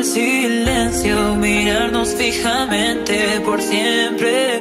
Silencio, mirarnos fijamente por siempre.